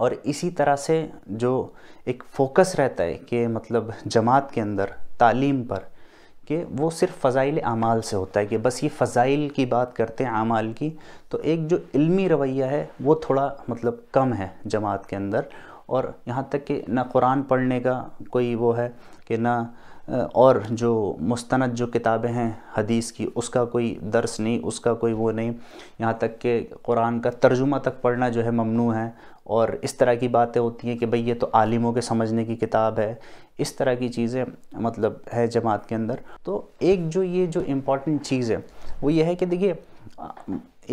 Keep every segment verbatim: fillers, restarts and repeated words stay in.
और इसी तरह से जो एक फोकस रहता है कि मतलब जमात के अंदर तालीम पर, कि वो सिर्फ फ़ज़ाइल आमाल से होता है कि बस ये फ़ज़ाइल की बात करते हैं आमाल की। तो एक जो इल्मी रवैया है वो थोड़ा मतलब कम है जमात के अंदर। और यहाँ तक कि ना कुरान पढ़ने का कोई वो है कि ना, और जो मुस्तनद जो किताबें हैं हदीस की उसका कोई दर्स नहीं, उसका कोई वो नहीं। यहाँ तक कि कुरान का तर्जुमा तक पढ़ना जो है ममनू है। और इस तरह की बातें होती हैं कि भई ये तो आलिमों के समझने की किताब है। इस तरह की चीज़ें मतलब है जमात के अंदर। तो एक जो ये जो इम्पॉर्टेंट चीज़ है वो ये है कि देखिए,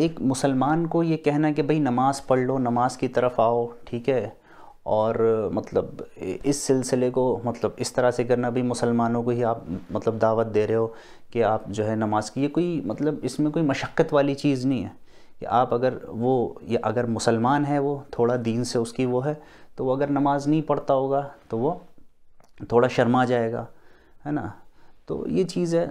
एक मुसलमान को ये कहना कि भई नमाज़ पढ़ लो, नमाज की तरफ आओ, ठीक है, और मतलब इस सिलसिले को मतलब इस तरह से करना, भी मुसलमानों को ही आप मतलब दावत दे रहे हो कि आप जो है नमाज की, ये कोई मतलब इसमें कोई मशक्क़त वाली चीज़ नहीं है कि आप अगर वो या अगर मुसलमान है वो थोड़ा दीन से उसकी वो है, तो वो अगर नमाज़ नहीं पढ़ता होगा तो वो थोड़ा शर्मा जाएगा, है ना। तो ये चीज़ है,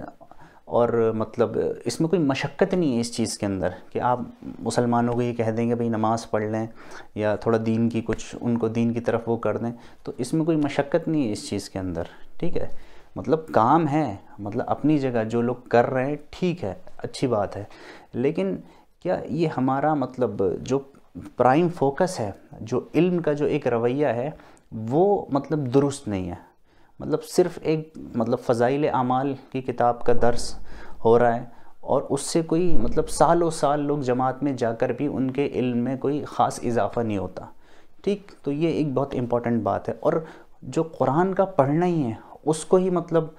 और मतलब इसमें कोई मशक्क़त नहीं है इस चीज़ के अंदर कि आप मुसलमानों को ये कह देंगे भाई नमाज़ पढ़ लें या थोड़ा दीन की कुछ उनको दीन की तरफ वो कर दें। तो इसमें कोई मशक्क़त नहीं है इस चीज़ के अंदर, ठीक है। मतलब काम है, मतलब अपनी जगह जो लोग कर रहे हैं ठीक है, अच्छी बात है, लेकिन क्या ये हमारा मतलब जो प्राइम फोकस है, जो इल्म का जो एक रवैया है, वो मतलब दुरुस्त नहीं है। मतलब सिर्फ़ एक मतलब फ़ज़ाइल आमाल की किताब का दर्स हो रहा है और उससे कोई मतलब सालों साल लोग जमात में जाकर भी उनके इल्म में कोई ख़ास इजाफ़ा नहीं होता, ठीक। तो ये एक बहुत इम्पॉर्टेंट बात है। और जो कुरान का पढ़ना ही है उसको ही मतलब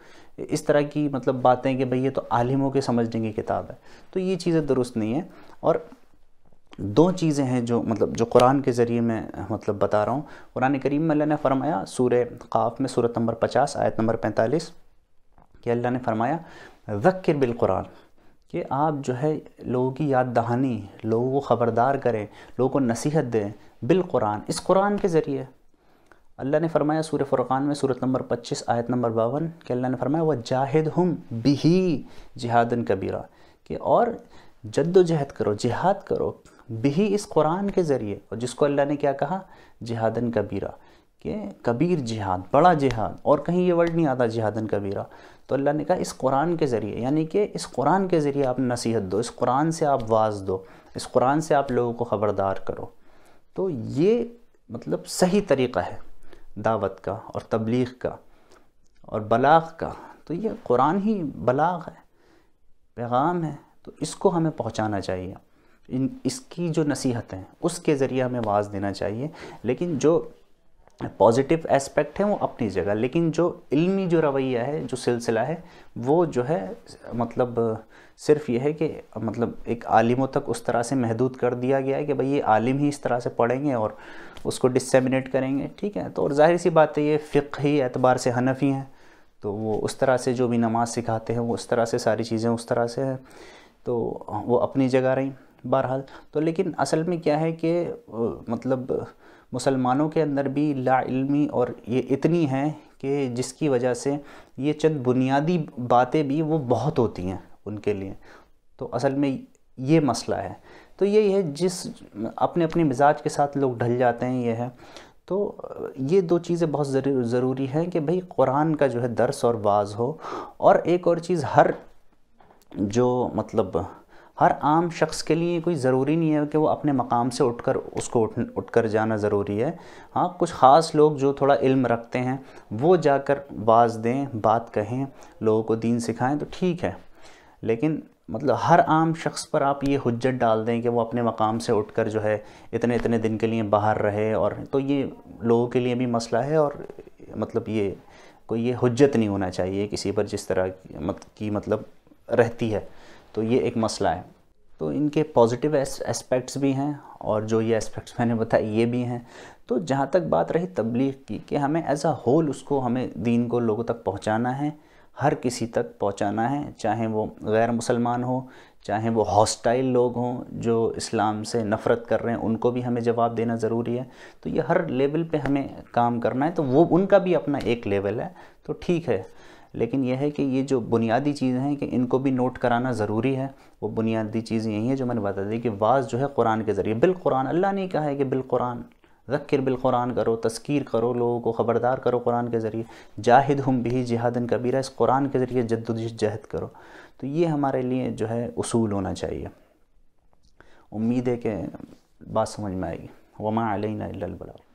इस तरह की मतलब बातें कि भई ये तो आलिमों के समझने की किताब है, तो ये चीज़ें दुरुस्त नहीं है। और दो चीज़ें हैं जो मतलब जो कुरान के ज़रिए मैं मतलब बता रहा हूँ। कुरान करीम में अल्लाह ने फरमाया सूरह काफ़ में सूरत नंबर पचास आयत नंबर पैंतालीस कि अल्लाह ने फरमाया ज़क्र बिल कुरान, कि आप जो है लोगों की याद दहानी, लोगों को ख़बरदार करें, लोगों को नसीहत दें, बिल कुरान, इस कुरान के ज़रिए। अल्लाह ने फरमाया सूरह फुरकान में सूरत नंबर पच्चीस आयत नंबर बावन कि अल्लाह ने फरमाया वजाहिदहुम बिही जिहादन कबीरा, कि और जद्दोजहद करो, जिहाद करो, बिही इस कुरान के ज़रिए, और जिसको अल्लाह ने क्या कहा जिहादन कबीरा, कि कबीर जिहाद, बड़ा जिहाद। और कहीं ये वर्ड नहीं आता जिहादन कबीरा। तो अल्लाह ने कहा इस कुरान के ज़रिए, यानी कि इस कुरान के ज़रिए आप नसीहत दो, इस कुरान से आप वाज दो, इस कुरान से आप लोगों को ख़बरदार करो। तो ये मतलब सही तरीक़ा है दावत का और तबलीग का और बलाग का। तो ये कुरान ही बलाग है, पैगाम है, तो इसको हमें पहुँचाना चाहिए। इन इसकी जो नसीहतें हैं उसके ज़रिए हमें आवाज़ देना चाहिए। लेकिन जो पॉजिटिव एस्पेक्ट है वो अपनी जगह, लेकिन जो इल्मी जो रवैया है, जो सिलसिला है, वो जो है मतलब सिर्फ़ ये है कि मतलब एक आलिमों तक उस तरह से महदूद कर दिया गया है कि भाई ये आलिम ही इस तरह से पढ़ेंगे और उसको डिससेमिनेट करेंगे, ठीक है। तो और ज़ाहिर सी बात है ये फ़िक़ही एतबार से हनफ़ी हैं, तो वो उस तरह से जो भी नमाज़ सिखाते हैं वो उस तरह से सारी चीज़ें उस तरह से हैं, तो वो अपनी जगह रहीं बहरहाल। तो लेकिन असल में क्या है कि मतलब मुसलमानों के अंदर भी लाइल्मी और ये इतनी है कि जिसकी वजह से ये चंद बुनियादी बातें भी वो बहुत होती हैं उनके लिए। तो असल में ये मसला है। तो यही है, जिस अपने अपने मिजाज के साथ लोग ढल जाते हैं, ये है। तो ये दो चीज़ें बहुत ज़रूरी हैं कि भाई कुरान का जो है दर्स और वाज हो। और एक और चीज़, हर जो मतलब हर आम शख्स के लिए कोई ज़रूरी नहीं है कि वो अपने मकाम से उठकर उसको उठ उठकर जाना ज़रूरी है। हाँ, कुछ ख़ास लोग जो थोड़ा इल्म रखते हैं वो जाकर वाज दें, बात कहें, लोगों को दीन सिखाएं, तो ठीक है। लेकिन मतलब हर आम शख्स पर आप ये हुज्जत डाल दें कि वो अपने मकाम से उठकर जो है इतने इतने दिन के लिए बाहर रहे, और तो ये लोगों के लिए भी मसला है। और मतलब ये कोई ये हुज्जत नहीं होना चाहिए किसी पर, जिस तरह की मतलब रहती है। तो ये एक मसला है। तो इनके पॉजिटिव एस्पेक्ट्स भी हैं और जो ये एस्पेक्ट्स मैंने बताए ये भी हैं। तो जहाँ तक बात रही तबलीग की, कि हमें एज अ होल उसको, हमें दीन को लोगों तक पहुँचाना है, हर किसी तक पहुँचाना है, चाहे वो गैर मुसलमान हो, चाहे वो हॉस्टाइल लोग हों जो इस्लाम से नफ़रत कर रहे हैं, उनको भी हमें जवाब देना ज़रूरी है। तो ये हर लेवल पे हमें काम करना है। तो वो उनका भी अपना एक लेवल है, तो ठीक है। लेकिन यह है कि ये जो बुनियादी चीज़ें हैं कि इनको भी नोट कराना ज़रूरी है। वो बुनियादी चीज़ यही है जो मैंने बता दी कि वाज जो है कुरान के ज़रिए, बिल कुरान। अल्लाह ने कहा है कि बिल कुरान, ज़क्र बिलकुरान करो, तस्कीर करो, लोगों को ख़बरदार करो कुरान के ज़रिए, जाहिद हम भी जिहादन कबीरा, इस कुरान के ज़रिए जद्दोजहद करो। तो ये हमारे लिए जो है उसूल होना चाहिए। उम्मीद है कि बात समझ में आएगी। वमा अलैना इल्लल बलाग।